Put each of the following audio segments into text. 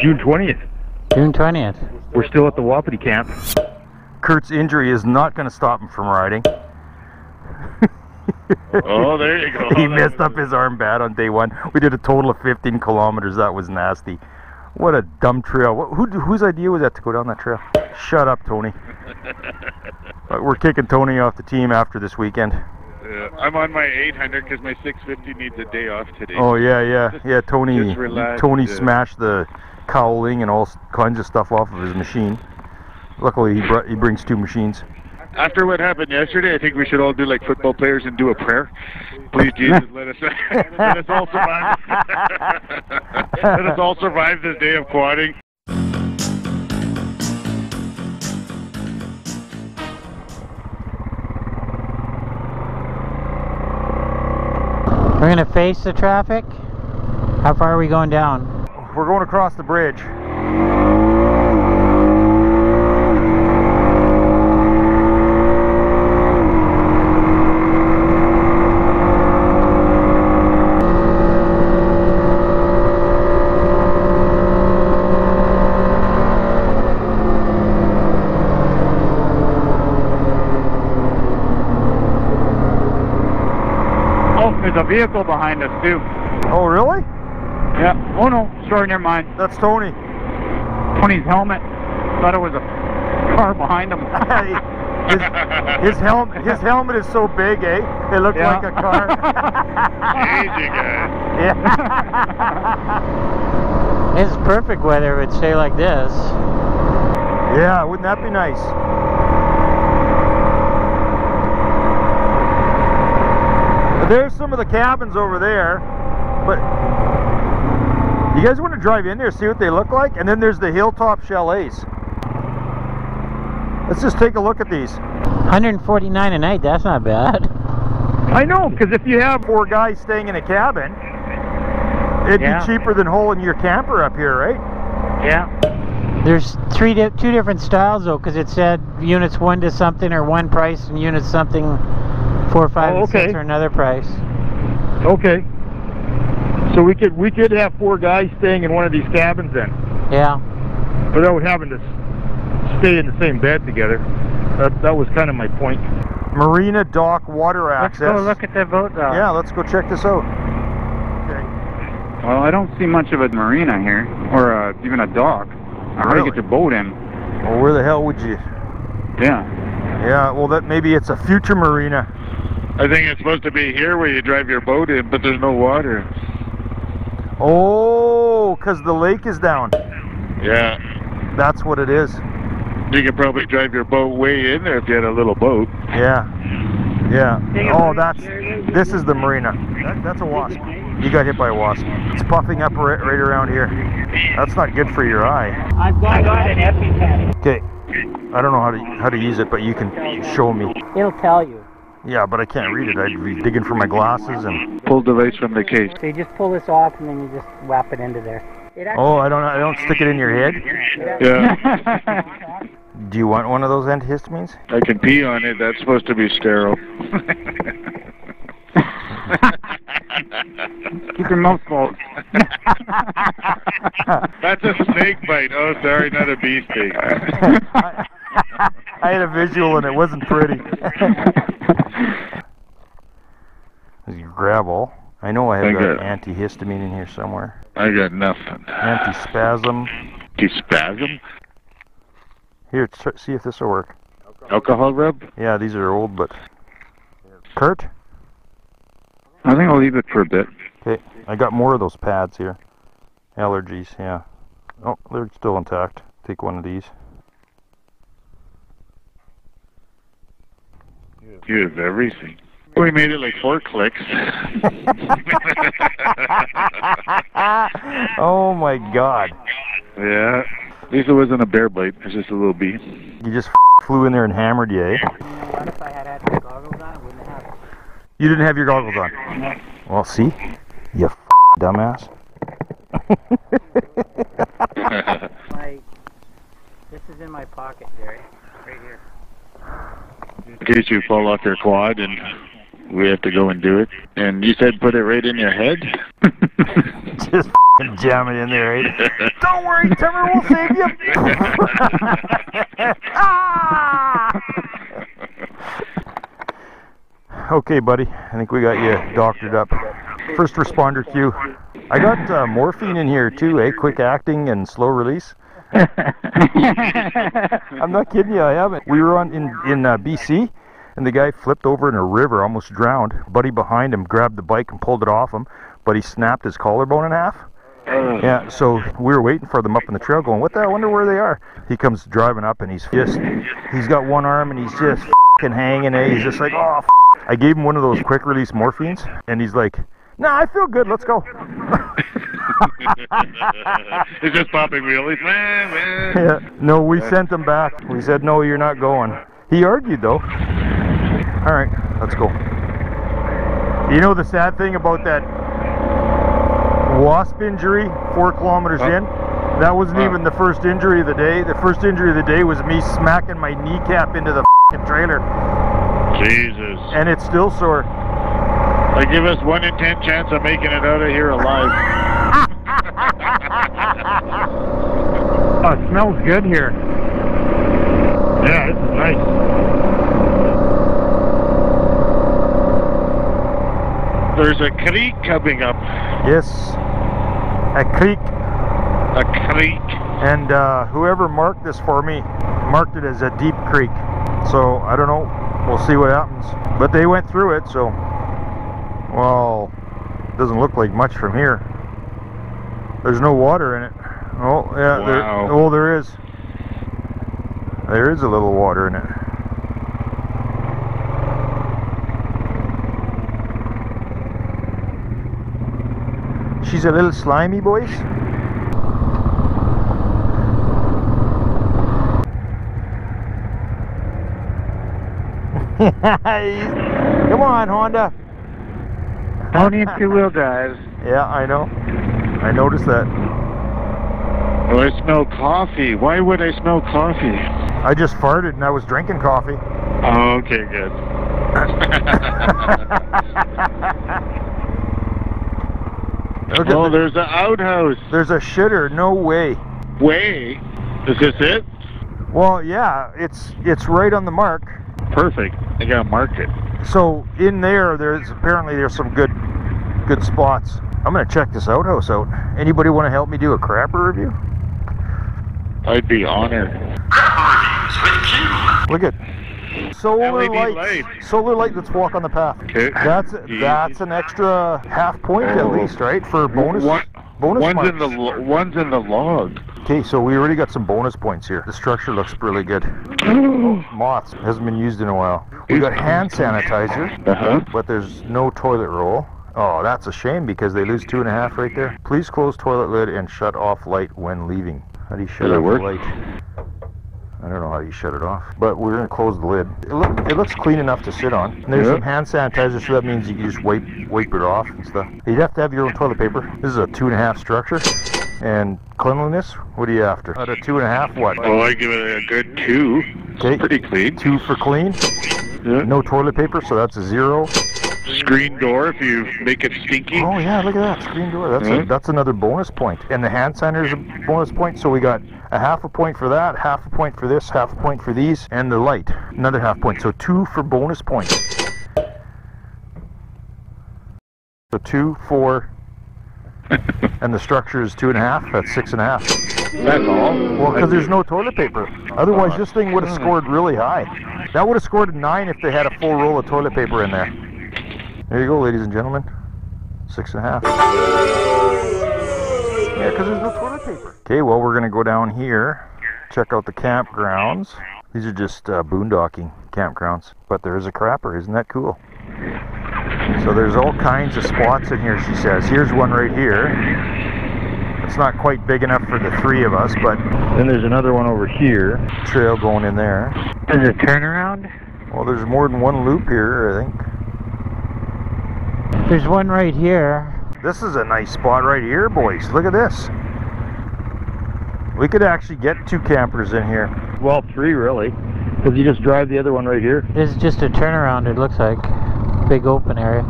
June 20th. June 20th. We're still at the Wapiti camp. Kurt's injury is not going to stop him from riding. Oh, there you go. He messed up his arm bad on day one. We did a total of 15 kilometers. That was nasty. What a dumb trail. Whose idea was that to go down that trail? Shut up, Tony. But we're kicking Tony off the team after this weekend. I'm on my 800 because my 650 needs a day off today. Oh, yeah. Tony smashed the cowling and all kinds of stuff off of his machine. Luckily, he brings two machines. After what happened yesterday, I think we should all do like football players and do a prayer. Please, Jesus, let us all survive. Let us all survive this day of quadding. We're going to face the traffic. How far are we going down? We're going across the bridge. There's a vehicle behind us too. Oh really? Yeah. Oh no, sorry, never mind. That's Tony. Tony's helmet. Thought it was a car behind him. his helmet is so big, eh? It looked like a car. Easy guys. Yeah. It's perfect weather. It would stay like this. Yeah, wouldn't that be nice? There's some of the cabins over there, but you guys want to drive in there, see what they look like? And then there's the hilltop chalets. Let's just take a look at these. 149 a night, that's not bad. I know, because if you have four guys staying in a cabin, it'd be cheaper than hauling your camper up here, right? Yeah. There's two different styles though, because it said units one to something or one price and units something 4, 5, oh, okay. And 6 or another price. Okay. So we could have four guys staying in one of these cabins then. Yeah. Without having to stay in the same bed together. That was kind of my point. Marina dock water access. Let's go look at that boat dock. Yeah, let's go check this out. Okay. Well, I don't see much of a marina here, or even a dock. I'm going to get your boat in. Well, where the hell would you? Yeah. Yeah. Well, that maybe it's a future marina. I think it's supposed to be here where you drive your boat in, but there's no water. Oh, because the lake is down. Yeah. That's what it is. You could probably drive your boat way in there if you had a little boat. Yeah. Yeah. Oh, this is the marina. That's a wasp. You got hit by a wasp. It's puffing up right around here. That's not good for your eye. I got an EpiPen. Okay. I don't know how to use it, but you can show me. It'll tell you. Yeah, but I can't read it. I'd be digging for my glasses and pull the device from the case. So you just pull this off and then you just whap it into there. I don't stick it in your head. Yeah. Do you want one of those antihistamines? I can pee on it. That's supposed to be sterile. Keep your mouth closed. That's a snake bite. Oh, sorry, not a bee sting. I had a visual and it wasn't pretty. You grab all. I know I have an antihistamine in here somewhere. I got nothing. Antispasm. Antispasm? Here, see if this will work. Alcohol rub? Yeah, these are old, but. Kurt? I think I'll leave it for a bit. Okay, I got more of those pads here. Allergies, yeah. Oh, they're still intact. Take one of these. You have everything. We made it like 4 clicks. Oh my god. Yeah. At least it wasn't a bear bite. It's just a little bee. You just flew in there and hammered you, eh? If I had my goggles on, I wouldn't have it. You didn't have your goggles on. No. Well, see? You dumbass. This is in my pocket, Jerry. Right here. In case you fall off your quad and we have to go and do it. And you said put it right in your head? Just jam it in there, right? Don't worry, Timmer, we'll save you. Ah! Okay, buddy, I think we got you doctored up. First responder cue. I got morphine in here too, eh? Quick acting and slow release. I'm not kidding you, I haven't. We were on in BC, and the guy flipped over in a river, almost drowned. Buddy behind him grabbed the bike and pulled it off him, but he snapped his collarbone in half. Yeah, so we were waiting for them up on the trail going, what the, I wonder where they are. He comes driving up and he's got one arm and he's just f***ing hanging, eh? He's just like, oh, f***. I gave him one of those quick release morphines, and he's like, nah, I feel good, let's go. It's just popping wheelies. Yeah. No, we sent him back. We said, no, you're not going. He argued, though. All right, let's go. You know the sad thing about that wasp injury 4 kilometers in? That wasn't even the first injury of the day. The first injury of the day was me smacking my kneecap into the f***ing trailer. Jesus. And it's still sore. They give us 1 in 10 chance of making it out of here alive. Oh, it smells good here. Yeah, it's nice. There's a creek coming up. Yes, a creek. A creek. And whoever marked this for me marked it as a deep creek. So I don't know. We'll see what happens. But they went through it, so. Well, doesn't look like much from here. There's no water in it. Oh, yeah. Wow. There, oh, there is. There is a little water in it. She's a little slimy, boys. Come on, Honda. Only in two-wheel drives. Yeah, I know. I noticed that. Oh, I smell coffee. Why would I smell coffee? I just farted and I was drinking coffee. Oh, okay, good. Okay, oh, there's an outhouse. There's a shitter. No way. Way? Is this it? Well, yeah. It's right on the mark. Perfect. I gotta mark it. So in there's apparently there's some good spots. I'm gonna check this outhouse out. Anybody want to help me do a crapper review? I'd be honored. Crapper reviews with Q. Look at solar LED lights. Light. Solar light. Let's walk on the path. Okay. That's an extra half point at least, right? For bonus. One's in the log. Okay, so we already got some bonus points here. The structure looks really good. Oh, moths. Hasn't been used in a while. We got hand sanitizer, but there's no toilet roll. Oh, that's a shame because they lose 2.5 right there. Please close toilet lid and shut off light when leaving. How do you shut off the light? I don't know how you shut it off, but we're going to close the lid. It looks clean enough to sit on. And there's some hand sanitizer, so that means you can just wipe it off and stuff. You'd have to have your own toilet paper. This is a 2.5 structure. And cleanliness, what are you after? Out of 2.5, what? Well, I give it a good 2. Okay. Pretty clean. 2 for clean. Yeah. No toilet paper, so that's a 0. Screen door if you make it stinky. Oh yeah, look at that screen door. That's that's another bonus point. And the hand sanitizer is a bonus point, so we got a half a point for that, half a point for this, half a point for these, and the light. Another half point. So 2 for bonus points. So 2, 4, and the structure is 2.5. That's 6.5. That's all. Well, because there's no toilet paper. Otherwise, this thing would have scored really high. That would have scored a 9 if they had a full roll of toilet paper in there. There you go, ladies and gentlemen. 6.5. Yeah, because there's no toilet paper. Okay, well, we're going to go down here, check out the campgrounds. These are just boondocking campgrounds. But there is a crapper. Isn't that cool? So there's all kinds of spots in here, she says. Here's one right here. It's not quite big enough for the 3 of us, but... Then there's another one over here. Trail going in there. There's a turnaround? Well, there's more than one loop here, I think. There's one right here. This is a nice spot right here, boys. Look at this. We could actually get 2 campers in here. Well, 3 really, because you just drive the other one right here. This is just a turnaround, it looks like. Big open area.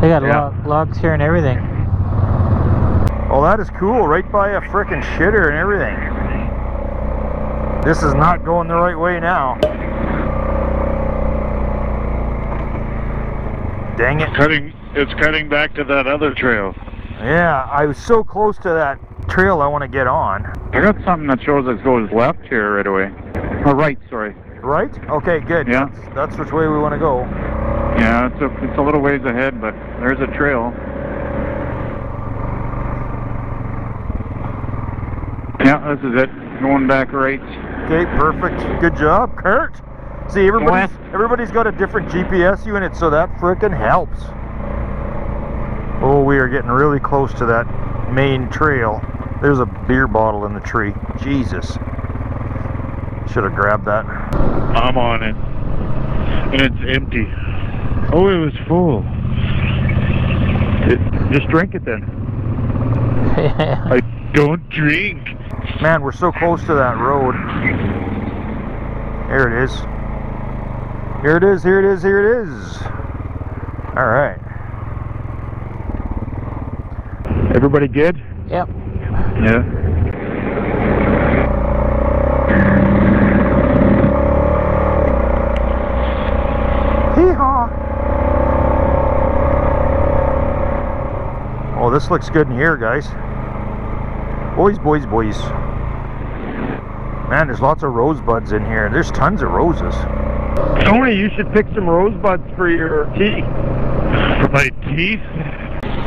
They got logs here and everything. Well, that is cool, right by a frickin' shitter and everything. This is not going the right way now. Dang it. It's cutting back to that other trail. Yeah, I was so close to that trail I want to get on. I got something that shows it goes left here right away. Or right, sorry. Right? Okay, good. Yeah. That's which way we want to go. Yeah, it's a little ways ahead, but there's a trail. Yeah, this is it. Going back right. Okay, perfect. Good job, Kurt. See, everybody's got a different GPS unit, so that frickin' helps. Oh, we are getting really close to that main trail. There's a beer bottle in the tree. Jesus. Should have grabbed that. I'm on it. And it's empty. Oh, it was full. Just drink it then. I don't drink. Man, we're so close to that road. Here it is. Here it is, here it is, here it is. All right. Everybody good? Yep. Yeah. Hee-haw! Oh, this looks good in here, guys. Boys, boys, boys. Man, there's lots of rosebuds in here. There's tons of roses. Tony, you should pick some rosebuds for your tea. For my tea?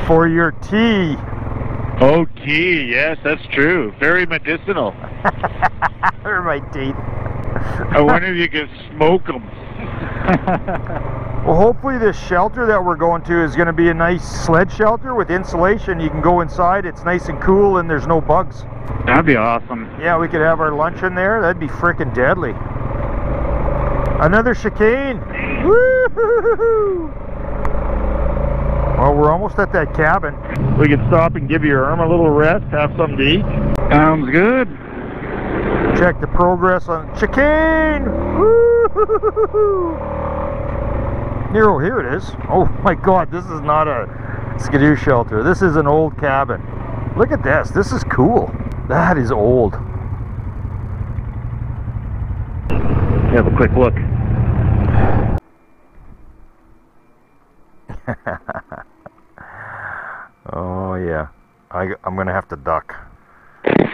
For your tea. Oh, tea, yes, that's true. Very medicinal. They're my teeth. I wonder if you can smoke them. Well, hopefully this shelter that we're going to is going to be a nice sled shelter with insulation. You can go inside, it's nice and cool, and there's no bugs. That'd be awesome. Yeah, we could have our lunch in there. That'd be freaking deadly. Another chicane. Woo-hoo-hoo-hoo-hoo. Well, we're almost at that cabin. We can stop and give your arm a little rest, have something to eat. Sounds good. Check the progress on chicane. Woo-hoo-hoo-hoo-hoo. Nero, here it is. Oh my God, this is not a skidoo shelter. This is an old cabin. Look at this. This is cool. That is old. Have a quick look. Oh yeah, I'm gonna have to duck.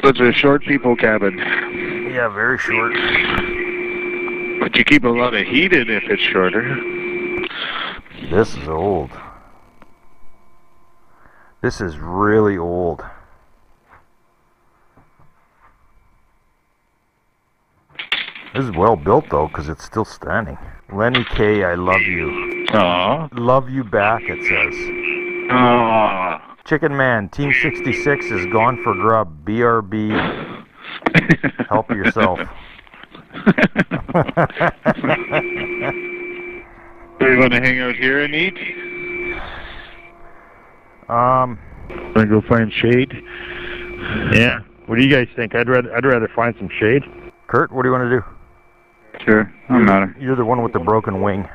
Such a short people cabin. Yeah, very short. But you keep a lot of heat in if it's shorter. This is old. This is really old. This is well built though, because it's still standing. Lenny K, I love you. Aww. Love you back, it says. Chicken Man, Team 66 is gone for grub. BRB. Help yourself. Do you want to hang out here and eat? Wanna go find shade? Yeah. What do you guys think? I'd rather find some shade. Kurt, what do you want to do? Sure. I'm not. You're the one with the broken wing.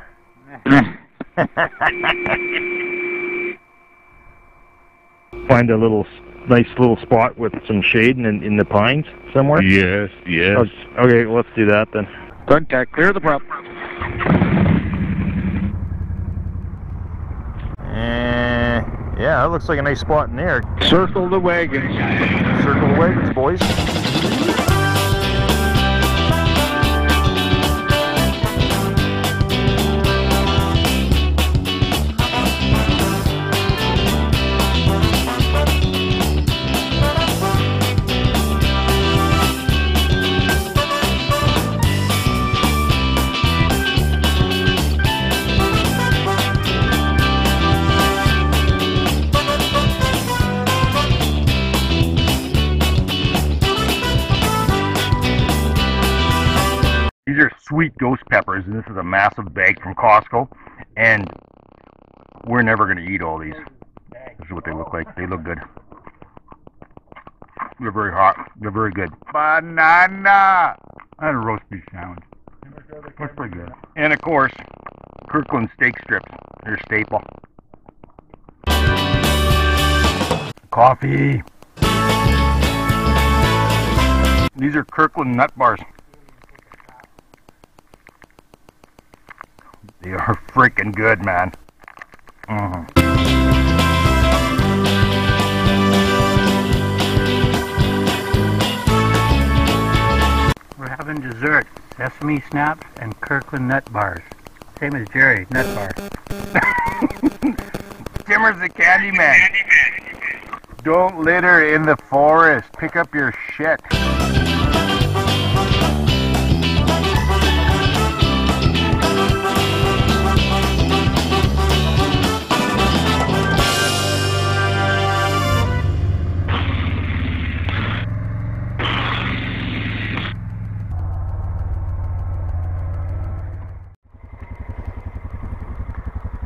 Find a little, nice little spot with some shade in the pines somewhere? Yes, yes. Okay, let's do that then. Contact, clear the prop. Yeah, that looks like a nice spot in there. Circle the wagons. Circle the wagons, boys. These are sweet ghost peppers, and this is a massive bag from Costco, and we're never going to eat all these. This is what they look like. They look good. They're very hot. They're very good. Banana! I had a roast beef sandwich. That's pretty good. And of course, Kirkland steak strips. They're a staple. Coffee! These are Kirkland nut bars. They are freaking good, man. We're having dessert. Sesame snaps and Kirkland nut bars. Same as Jerry, nut bar. Timmer's the candy man. Don't litter in the forest. Pick up your shit.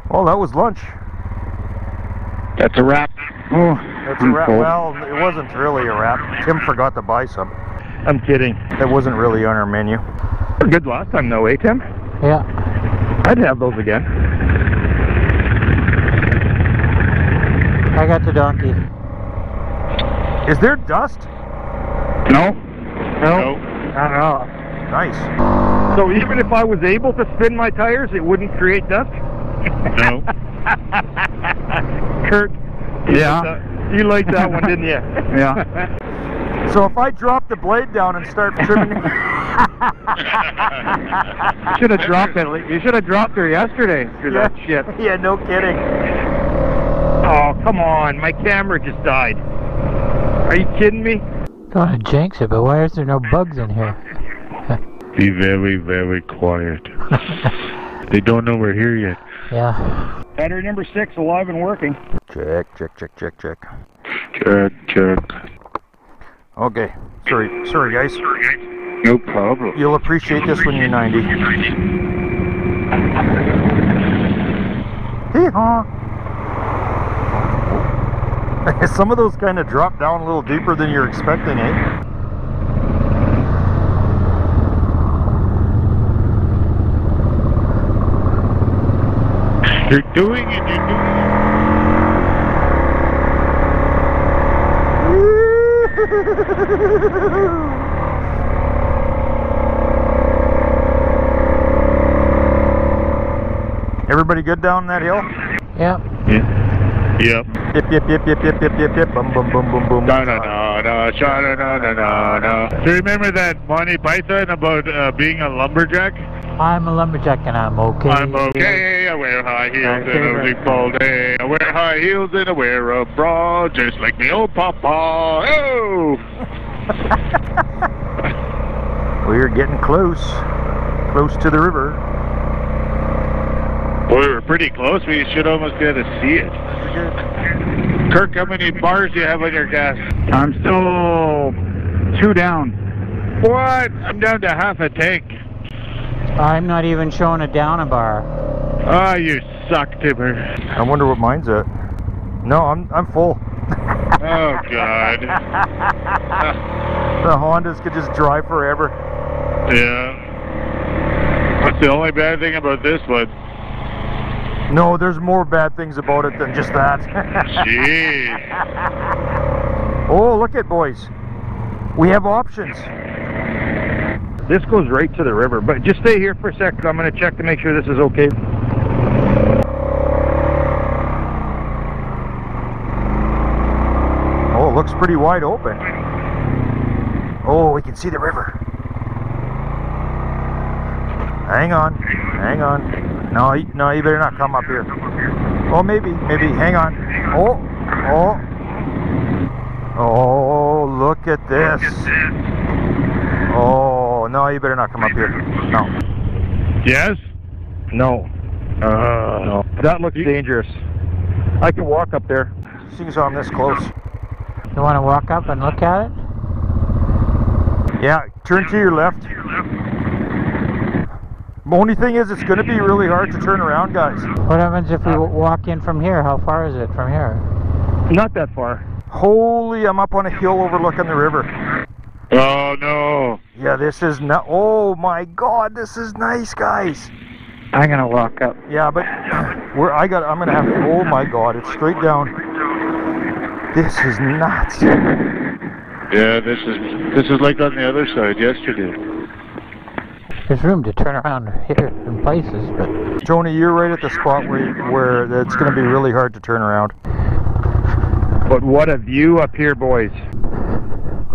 Well, that was lunch. That's a wrap. Oh, that's a wrap. Well, it wasn't really a wrap. Tim forgot to buy some. I'm kidding. That wasn't really on our menu. Good last time though, eh, Tim? Yeah. I'd have those again. I got the donkey. Is there dust? No. No. Not at all. Nice. So even if I was able to spin my tires, it wouldn't create dust? No. Kurt, you liked that one, didn't you? Yeah. So if I drop the blade down and start trimming, you should have dropped it. You should have dropped her yesterday through that shit. Yeah, no kidding. Oh, come on! My camera just died. Are you kidding me? Don't want to jinx it, but why is there no bugs in here? Be very, very quiet. They don't know we're here yet. Yeah. Battery number 6 alive and working. Check, check, check, check, check. Check, check. Okay. Sorry, guys. No problem. You'll appreciate this when you're 90. Hee-haw. Some of those kind of drop down a little deeper than you're expecting, eh? You're doing it, Everybody good down that hill? Yep. Yeah. Yep. Yip, yip, yip, yip, yip, yip, yip, yip, bum, bum, bum, bum, bum. Da, da, da, da, da, da, da, da, da. Do you remember that Monty Python about being a lumberjack? I'm a lumberjack and I'm okay. I'm okay, I wear high heels and a leap all day. I wear high heels and I wear a bra, just like me old papa. Oh! We're getting close to the river. Well, we were pretty close, we should almost be able to see it. Kirk, how many bars do you have on your gas? I'm still 2 down. What? I'm down to half a tank. I'm not even showing it down a bar. Ah, oh, you suck, Timmer. I wonder what mine's at. No, I'm full. Oh God. The Hondas could just drive forever. Yeah. That's the only bad thing about this one. No, there's more bad things about it than just that. Jeez. Oh, look at boys. We have options. This goes right to the river, but just stay here for a sec. I'm going to check to make sure this is okay. Oh, it looks pretty wide open. Oh, we can see the river. Hang on, hang on. No, no, you better not come up here. Oh, maybe, hang on. Oh, oh. Oh, look at this. Oh. No, you better not come up here. No. Yes? No. No. That looks dangerous. I can walk up there. Seeing as I'm this close. You want to walk up and look at it? Yeah, turn to your left. The only thing is, it's going to be really hard to turn around, guys. What happens if we walk in from here? How far is it from here? Not that far. Holy, I'm up on a hill overlooking the river. Oh no. Yeah, this is not. Oh my God, this is nice, guys. I'm gonna walk up. Yeah, but I'm gonna have to. Oh my God, it's straight down. This is nuts. Yeah, this is like on the other side yesterday. There's room to turn around here in places, but... Tony, you're right at the spot where it's going to be really hard to turn around. But what a view up here, boys.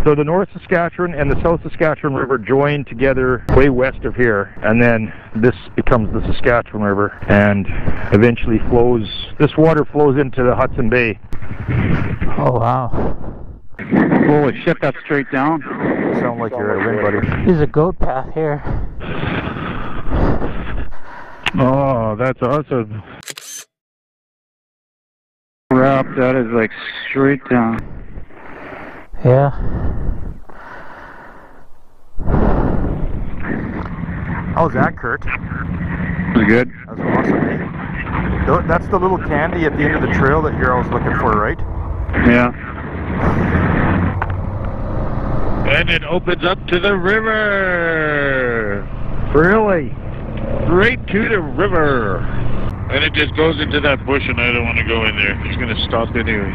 So the North Saskatchewan and the South Saskatchewan River join together way west of here, and then this becomes the Saskatchewan River and eventually flows, this water flows into the Hudson Bay. Oh wow. Holy shit, that's straight down. You sound like you're at a wind, buddy. There's a goat path here. Oh, that's awesome. Crap, that is like straight down. Yeah. How was that, Kurt? Pretty good. That was awesome, eh? That's the little candy at the end of the trail that you're always looking for, right? Yeah. And it opens up to the river! Really? Right to the river! And it just goes into that bush and I don't want to go in there. It's going to stop anyway.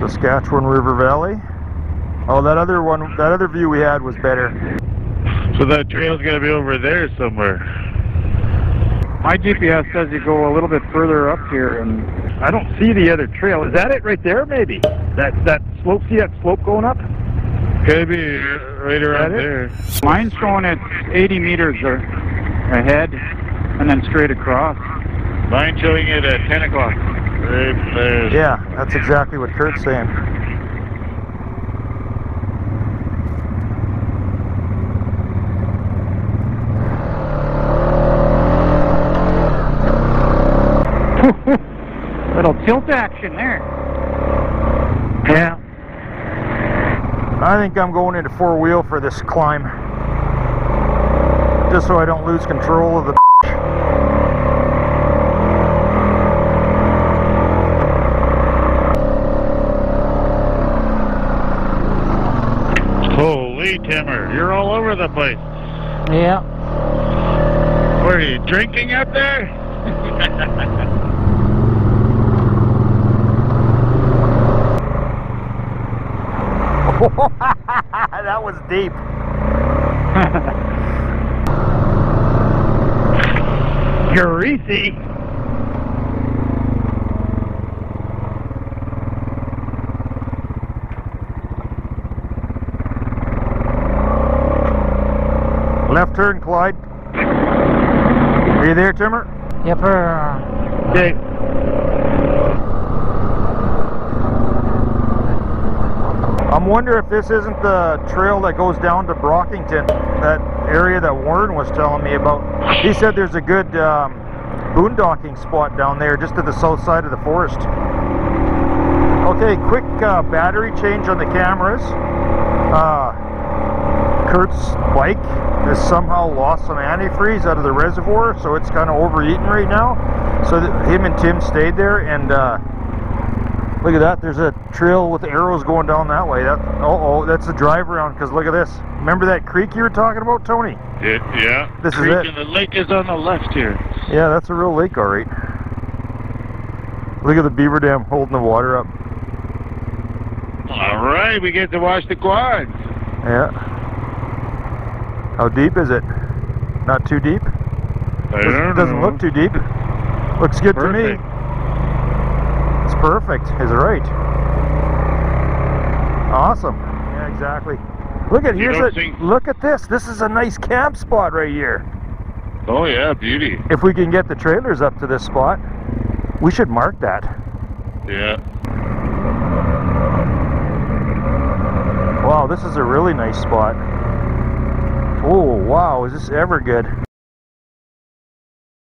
Saskatchewan River Valley. Oh, that other one, that other view we had was better. So that trail's gonna be over there somewhere. My GPS says you go a little bit further up here, and I don't see the other trail. Is that it right there? Maybe that slope. See that slope going up? Could be right around there. Mine's going at 80 meters ahead, and then straight across. Mine's showing it at 10 o'clock. Yeah, that's exactly what Kurt's saying. Little tilt action there. Yeah. I think I'm going into four wheel for this climb. Just so I don't lose control of the Timmer, you're all over the place. Yeah. What are you, drinking up there? That was deep. Greasy. Left turn, Clyde. Are you there, Timmer? Yep. Okay. I'm wondering if this isn't the trail that goes down to Brockington, that area that Warren was telling me about. He said there's a good boondocking spot down there just to the south side of the forest. Okay, quick battery change on the cameras. Kurt's bike has somehow lost some antifreeze out of the reservoir, so it's kind of overeaten right now. So him and Tim stayed there, and look at that, there's a trail with arrows going down that way. That, that's a drive around, because look at this. Remember that creek you were talking about, Tony? Yeah. This is it. And the lake is on the left here. Yeah, that's a real lake, all right. Look at the beaver dam holding the water up. All right, we get to watch the quads. Yeah. How deep is it? Not too deep? Doesn't look too deep. Looks good to me. It's perfect. Is it right? Awesome. Yeah, exactly. Look at look at this. This is a nice camp spot right here. Oh yeah, beauty. If we can get the trailers up to this spot, we should mark that. Yeah. Wow, this is a really nice spot. Oh wow, is this ever good?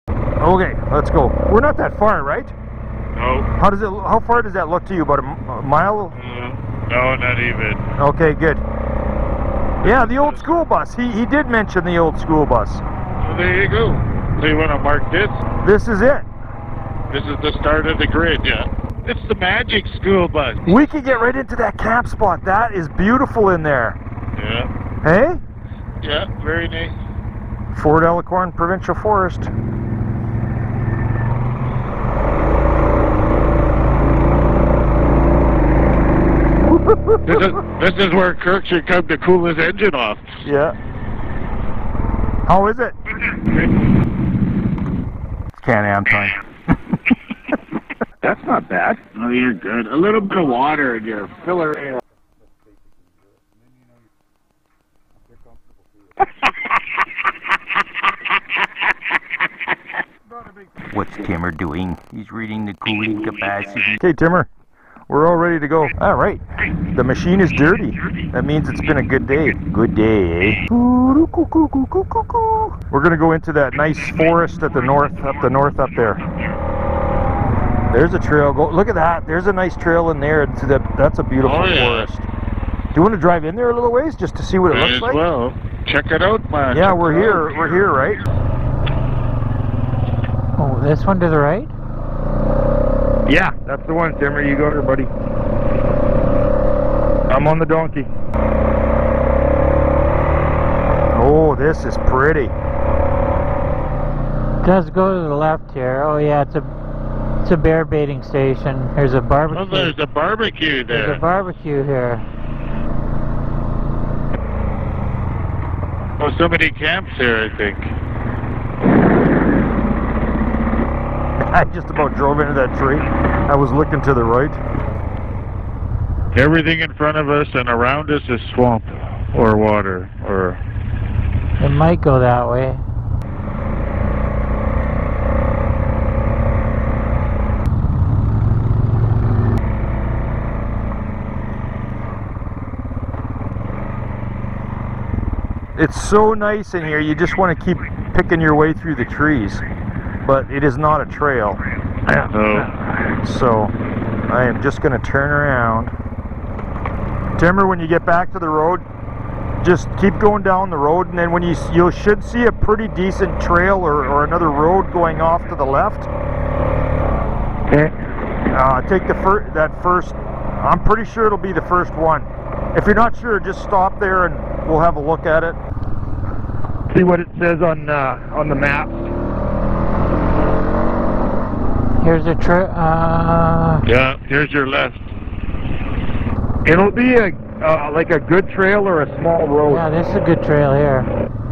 Okay, let's go. We're not that far, right? No. How far does that look to you? About a mile? No, not even. Okay, good. Yeah, the old school bus. He did mention the old school bus. Well, there you go. So you want to mark this? This is it. This is the start of the grid, yeah. It's the magic school bus. We could get right into that camp spot. That is beautiful in there. Yeah. Hey? Yeah, very nice. Fort à la Corne Provincial Forest. This is where Kirk should come to cool his engine off. Yeah. How is it? Can-Am time. That's not bad. Oh, you're good. A little bit of water in your filler air. What's Timmer doing? He's reading the cooling capacity. Okay, Timmer, we're all ready to go. All right. The machine is dirty. That means it's been a good day. Good day, eh? We're going to go into that nice forest at the north, up there. There's a trail. Go look at that. There's a nice trail in there. That's a beautiful forest. Do you want to drive in there a little ways just to see what it looks like? Well, check it out, man. Yeah, we're here. We're here, right? Oh, this one to the right? Yeah, that's the one, Timmer. You go there, buddy. I'm on the donkey. Oh, this is pretty. It does go to the left here. Oh, yeah, it's a bear baiting station. There's a barbecue. Oh, there's a barbecue there. There's a barbecue here. Oh, somebody camps here, I think. I just about drove into that tree. I was looking to the right. Everything in front of us and around us is swamp or water or... It might go that way. It's so nice in here, you just want to keep picking your way through the trees. But it is not a trail. No. So I am just going to turn around. Timmer, when you get back to the road, just keep going down the road, and then when you should see a pretty decent trail or another road going off to the left. Okay. Take the first. I'm pretty sure it'll be the first one. If you're not sure, just stop there and we'll have a look at it. See what it says on the map. Here's a yeah, here's your left. It'll be a like a good trail or a small road. Yeah, this is a good trail here.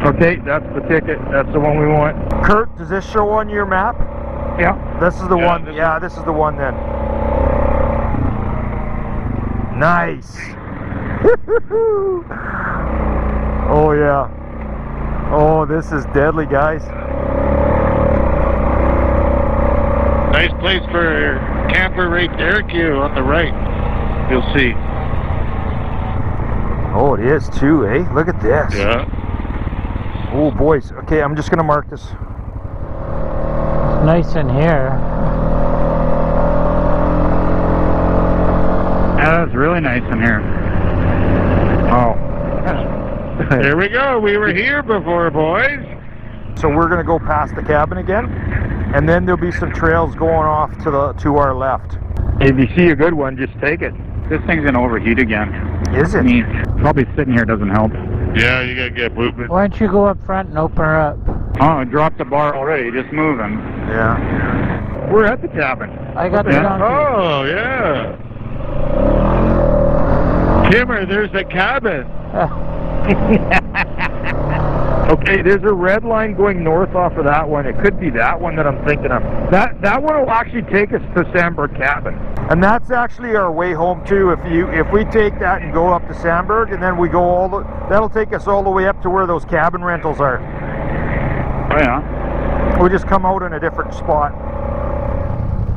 Okay, that's the ticket. That's the one we want. Kurt, does this show on your map? Yeah. This is the one. Yeah, this is the one then. Nice. Oh yeah. Oh, this is deadly, guys. Nice place for camper right there, Q, on the right. You'll see. Oh, it is too, eh? Look at this. Yeah. Oh, boys. Okay, I'm just going to mark this. It's nice in here. Yeah, that's really nice in here. Oh. There we go. We were here before, boys. So we're going to go past the cabin again. And then there'll be some trails going off to the our left. If you see a good one, just take it. This thing's gonna overheat again. Is it? I mean, probably sitting here doesn't help. Yeah, you gotta get movement. Why don't you go up front and open her up? Oh, I dropped the bar already. Just moving. Yeah. We're at the cabin. I got the donkey. Oh yeah. Timmer, there's the cabin. Okay, there's a red line going north off of that one. It could be that one that I'm thinking of. That one will actually take us to Sandberg Cabin. And that's actually our way home too. If we take that and go up to Sandberg, and then we go that'll take us all the way up to where those cabin rentals are. Oh yeah. We'll just come out in a different spot.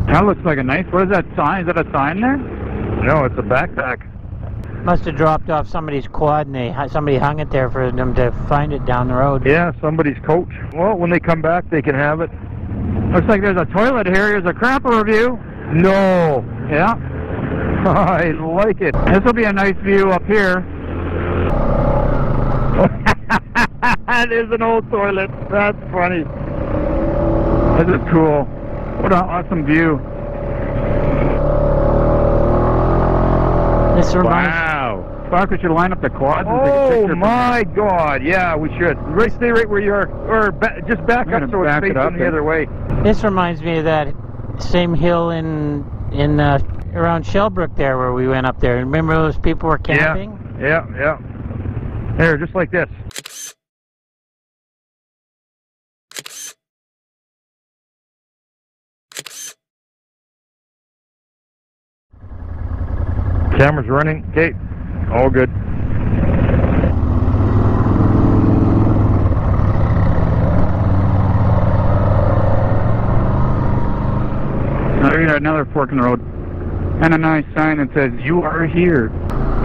That looks like a nice. What is that sign? Is that a sign there? No, it's a backpack. Must have dropped off somebody's quad, and somebody hung it there for them to find it down the road. Yeah, somebody's coach. Well, when they come back, they can have it. Looks like there's a toilet here. Here's a crapper view. No. Yeah. I like it. This will be a nice view up here. There's an old toilet. That's funny. This is cool. What an awesome view. This reminds wow. Clark, we should line up the quads and take a picture. Oh my God, yeah, we should. Right, stay right where you are, or just back up so it's facing the other way. This reminds me of that same hill in around Shellbrook there where we went up there. Remember those people were camping? Yeah, yeah, yeah. There, just like this. Camera's running. Okay, all good. There's another fork in the road. And a nice sign that says, you are here.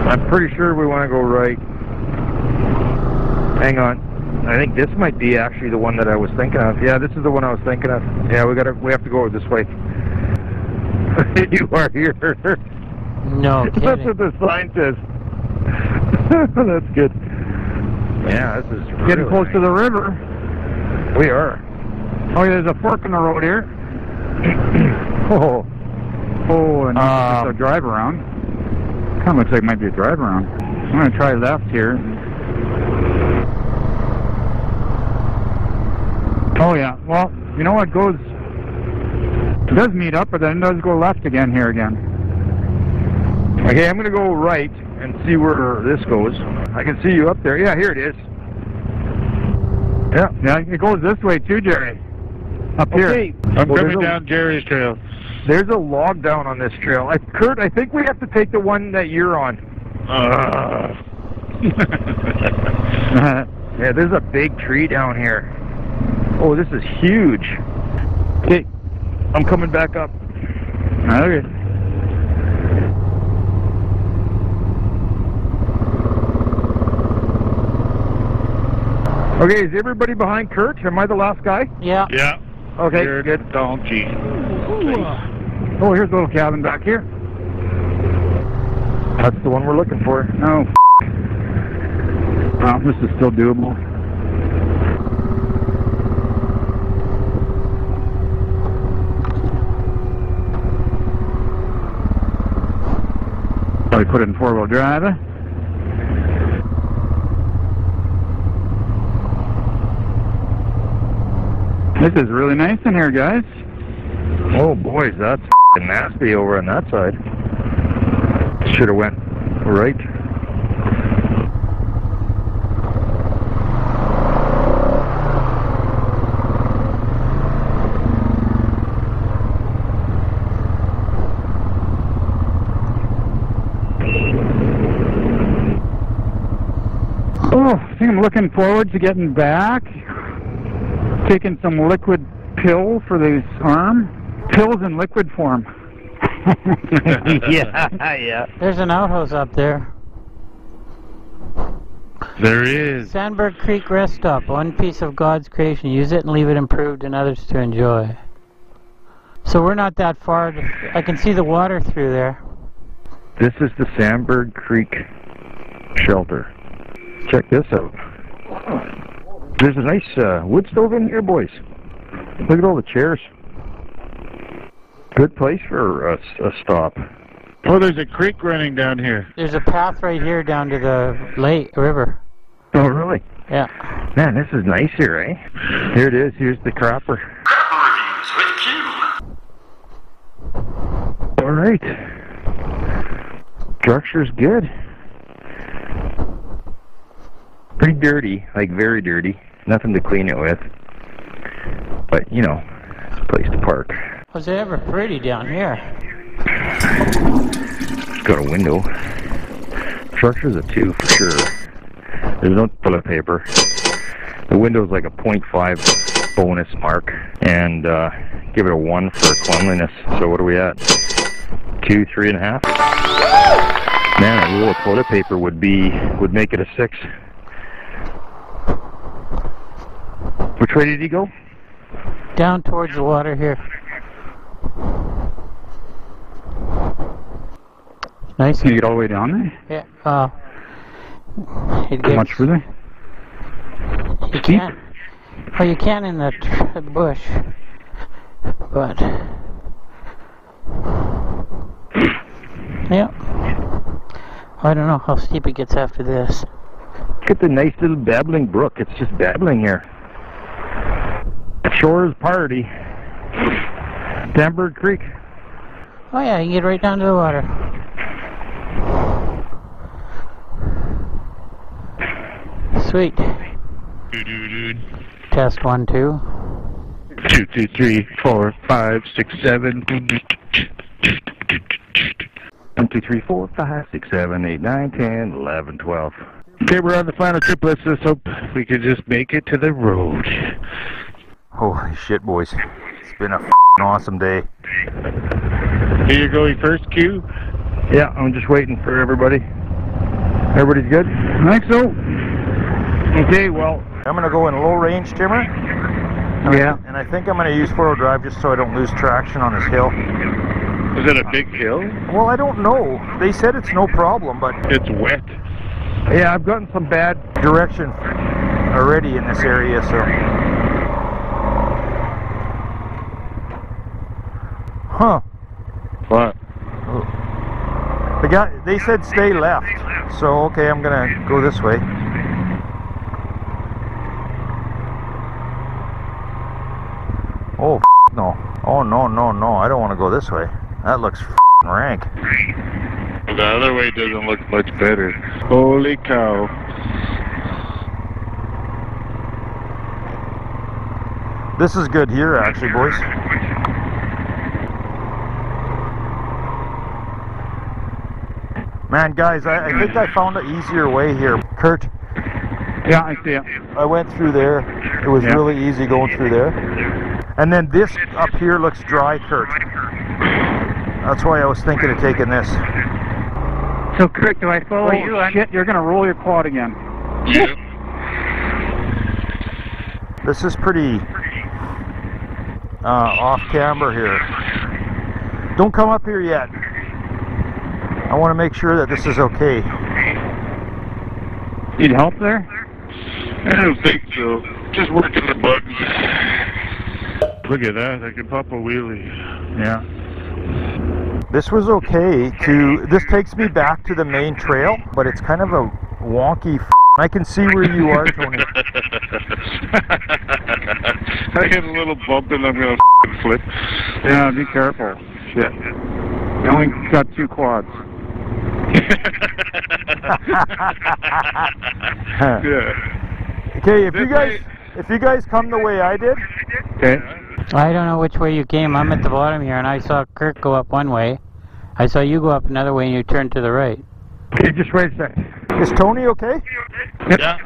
I'm pretty sure we want to go right. Hang on. I think this might be actually the one that I was thinking of. Yeah, this is the one I was thinking of. Yeah, we have to go this way. You are here. No kidding. That's what the sign says. That's good. Yeah, this is really getting close to the river. We are. Oh, yeah, there's a fork in the road here. Oh, and it's a drive around. Kind of looks like it might be a drive around. I'm going to try left here. Oh, yeah. Well, you know what goes... It does meet up, but then it does go left again here again. Okay, I'm going to go right and see where this goes. I can see you up there. Yeah, here it is. Yeah, yeah, it goes this way too, Jerry. Up here. Okay. I'm coming down Jerry's trail. There's a log down on this trail. Kurt, I think we have to take the one that you're on. Yeah, there's a big tree down here. Oh, this is huge. Okay, I'm coming back up. Okay. Okay, is everybody behind Kurt? Am I the last guy? Yeah. Yeah. Okay. You're good. Donkey. Oh, here's a little cabin back here. That's the one we're looking for. No. Oh, this is still doable. Probably put it in four-wheel drive. This is really nice in here, guys. Oh, boys, that's nasty over on that side. Should have went right. Oh, I think I'm looking forward to getting back. Taking some liquid pill for this arm. Pills in liquid form. Yeah, yeah. There's an outhouse up there. There is. Sandberg Creek Rest Stop, one piece of God's creation. Use it and leave it improved and others to enjoy. So we're not that far. I can see the water through there. This is the Sandberg Creek shelter. Check this out. There's a nice wood stove in here, boys. Look at all the chairs. Good place for a stop. Oh, there's a creek running down here. There's a path right here down to the lake, river. Oh, really? Yeah. Man, this is nice here, eh? Here it is. Here's the cropper. Crapper with you. All right. Structure's good. Pretty dirty, like very dirty. Nothing to clean it with. But, you know, it's a place to park. Was it ever pretty down here? It's got a window. Structure's a 2 for sure. There's no toilet paper. The window's like a 0.5 bonus mark. And give it a 1 for cleanliness. So what are we at? 2, 3.5? Man, a roll of toilet paper would make it a 6. Which way did he go? Down towards the water here. Nice. Can you get all the way down there? Yeah. How much further? You can't. Well, you can in the bush, but yeah. I don't know how steep it gets after this. Look at the nice little babbling brook. It's just babbling here. Shore's party. Sandberg Creek. Oh yeah, you can get right down to the water. Sweet. Test 1, 2. 2, 2, 3, 4, 5, 6, 7. 1, 2, 3, 4, 5, 6, 7, 8, 9, 10, 11, 12. Okay, we're on the final trip. Let's just hope we could just make it to the road. Holy shit, boys. It's been a f***ing awesome day. Here you're going first, Q? Yeah, I'm just waiting for everybody. Everybody's good? I think so. Okay, well, I'm going to go in low range, Timmer. Yeah. And I think I'm going to use four-wheel drive just so I don't lose traction on this hill. Is it a big hill? Well, I don't know. They said it's no problem, but... It's wet. Yeah, I've gotten some bad direction already in this area, so... Huh. What? Oh. The guy, they said stay left, so okay, I'm going to go this way. Oh, no. Oh, no, no, no, I don't want to go this way. That looks f***ing rank. The other way doesn't look much better. Holy cow. This is good here, actually, boys. Man, guys, I think I found an easier way here. Kurt? Yeah, I see it. I went through there. It was really easy going through there. And then this up here looks dry, Kurt. That's why I was thinking of taking this. So, Kirk, do I follow you? Oh, shit, you're going to roll your quad again. Yeah. This is pretty off-camber here. Don't come up here yet. I want to make sure that this is okay. Need help there? I don't think so. Just working the buttons. Look at that. I can pop a wheelie. Yeah. This was okay to, this takes me back to the main trail, but it's kind of a wonky f***. I can see where you are, Tony. I hit a little bump and I'm going to f***ing flip. Yeah, be careful. Shit. I only got 2 quads. Yeah. Okay, if you guys come the way I did. Okay. I don't know which way you came. I'm at the bottom here, and I saw Kirk go up one way. I saw you go up another way, and you turned to the right. Okay, just wait a second. Is Tony okay? Yeah.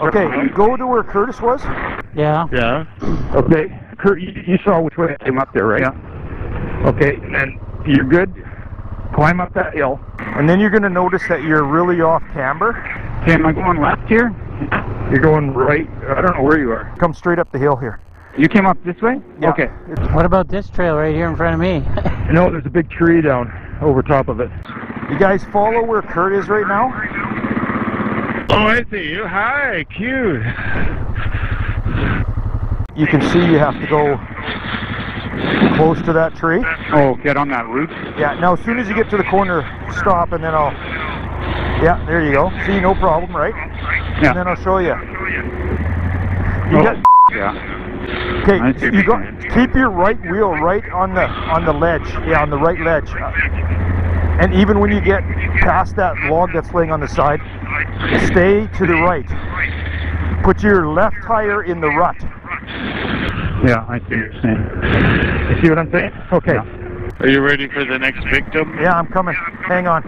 Okay, go to where Curtis was? Yeah. Yeah. Okay, Kurt, you saw which way I came up there, right? Yeah. Okay, and you're good? Climb up that hill. And then you're going to notice that you're really off camber. Okay, am I going left here? You're going right. I don't know where you are. Come straight up the hill here. You came up this way? Yeah. Okay. What about this trail right here in front of me? No, there's a big tree down over top of it. You guys follow where Kurt is right now? Oh, I see you. Hi, cute. You can see you have to go close to that tree. Oh, get on that root? Yeah, now as soon as you get to the corner, stop and then I'll... Yeah, there you go. See, no problem, right? Yeah. And then I'll show you. Yeah. Okay, you go, keep your right wheel right on the ledge, yeah, on the right ledge. And even when you get past that log that's laying on the side, stay to the right. Put your left tire in the rut. Yeah, I see what you're saying. You see what I'm saying? Okay. Yeah. Are you ready for the next victim? Yeah, I'm coming. Hang on.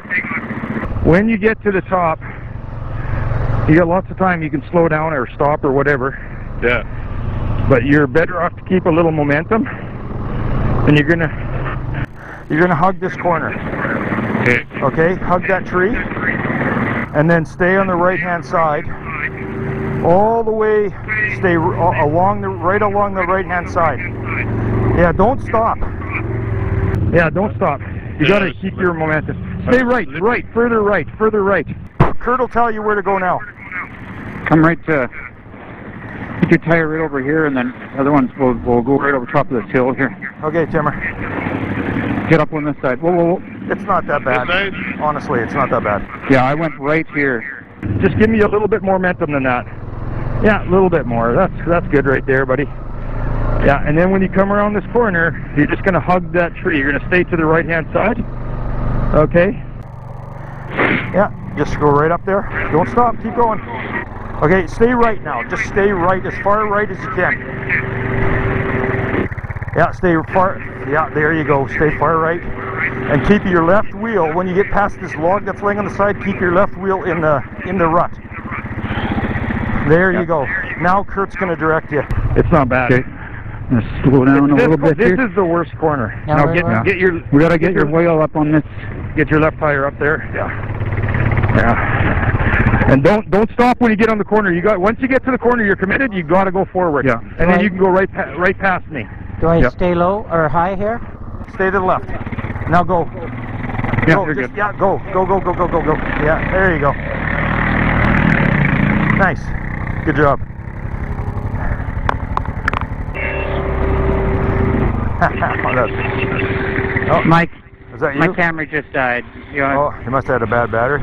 When you get to the top, you got lots of time. You can slow down or stop or whatever. Yeah. But you're better off to keep a little momentum, and you're gonna hug this corner. Okay. Okay. Hug that tree, and then stay on the right-hand side, all the way. Stay along the right-hand side. Yeah. Don't stop. Yeah. Don't stop. You gotta keep your momentum. Stay right, further right, further right. Kurt will tell you where to go now. Come right to. Put your tire right over here, and then the other ones will go right over top of this hill here. Okay, Timmer. Get up on this side. Whoa, whoa, whoa. It's not that bad. Honestly, it's not that bad. Yeah, I went right here. Just give me a little bit more momentum than that. Yeah, a little bit more. That's good right there, buddy. Yeah, and then when you come around this corner, you're just going to hug that tree. You're going to stay to the right-hand side. Okay. Yeah, just go right up there. Don't stop. Keep going. Okay, stay right now. Just stay right, as far right as you can. Yeah, stay far. Yeah, there you go. Stay far right. And keep your left wheel, when you get past this log that's laying on the side, keep your left wheel in the rut. There you go. Now Kurt's going to direct you. It's not bad. Okay. Slow down a little bit here. This is the worst corner. Now we gotta get your wheel up on this. Get your left tire up there. Yeah. Yeah. And don't stop when you get on the corner. You got, once you get to the corner, you're committed. You gotta go forward. Yeah. And then you can go right past me. Do I stay low or high here? Stay to the left. Now go. Yeah, go. You're good. Yeah, go. Yeah, there you go. Nice. Good job. Oh, Mike, is that you? My camera just died. You must have had a bad battery.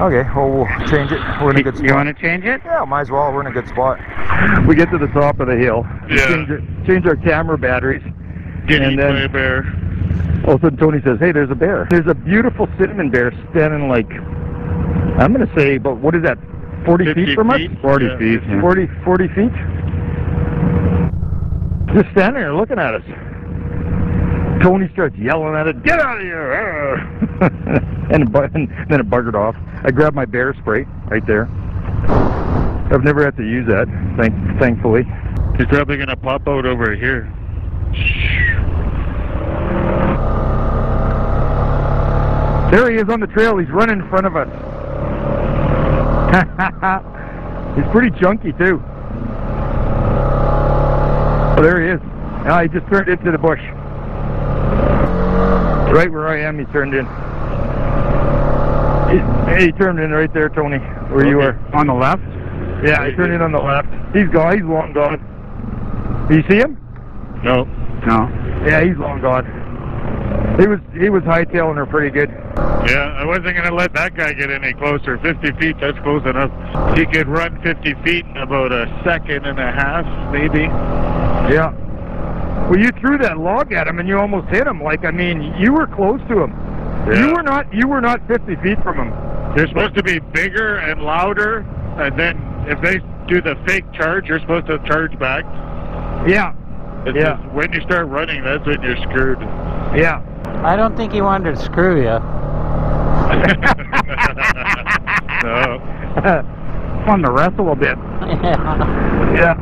Okay, well, we'll change it. We're in a good spot. You want to change it? Yeah, might as well. We're in a good spot. We get to the top of the hill. Yeah. Change our camera batteries. Didn't eat by a bear. All of a sudden, Tony says, "Hey, there's a bear. There's a beautiful cinnamon bear standing like, I'm going to say, but what is that? 40 feet from us? 40 feet. 40 feet. Just standing there looking at us. Tony starts yelling at it, "Get out of here!" and then it buggered off. I grabbed my bear spray right there. I've never had to use that, thankfully. He's probably going to pop out over here. There he is on the trail. He's running in front of us. He's pretty chunky, too. Oh, there he is. Now he just turned into the bush. Right where I am, he turned in. He turned in right there, Tony, where you were. On the left? Yeah, he turned in on the left. He's gone. He's long gone. Do you see him? No. No. Yeah, he's long gone. He was hightailing her pretty good. Yeah, I wasn't going to let that guy get any closer. 50 feet, that's close enough. He could run 50 feet in about a second and a half, maybe. Yeah. Well, you threw that log at him and you almost hit him. Like, I mean, you were close to him. Yeah. You were not 50 feet from him. They're supposed to be bigger and louder, and then if they do the fake charge, you're supposed to charge back. Yeah. It's just, when you start running, that's when you're screwed. Yeah. I don't think he wanted to screw you. No. Wanted to wrestle a bit. Yeah. Yeah.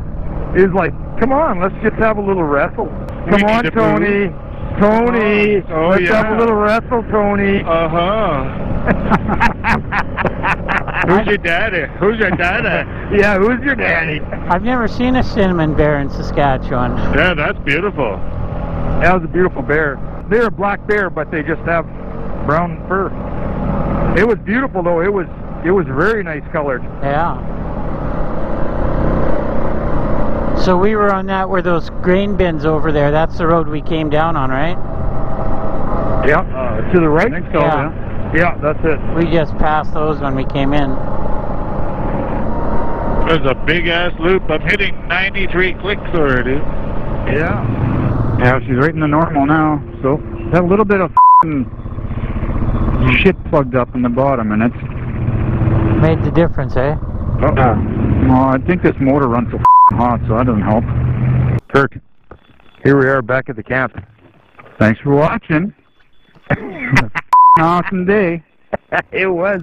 He's like, "Come on, let's just have a little wrestle. Come on, Tony. Tony, let's have a little wrestle, Tony." Uh-huh. Who's your daddy? Who's your daddy? Yeah, who's your daddy? I've never seen a cinnamon bear in Saskatchewan. Yeah, that's beautiful. That was a beautiful bear. They're a black bear, but they just have brown fur. It was beautiful, though. It was very nice colored. Yeah. So we were on that where those grain bins over there, that's the road we came down on, right? Yeah, to the right? I think so, yeah, that's it. We just passed those when we came in. There's a big-ass loop. I'm hitting 93 clicks already. Yeah. Yeah, she's right in the normal now, so that little bit of f***ing shit plugged up in the bottom, and it's... Made the difference, eh? I think this motor runs so hot, so that doesn't help. Kirk, here we are back at the camp. Thanks for watching. It was an awesome day. It was.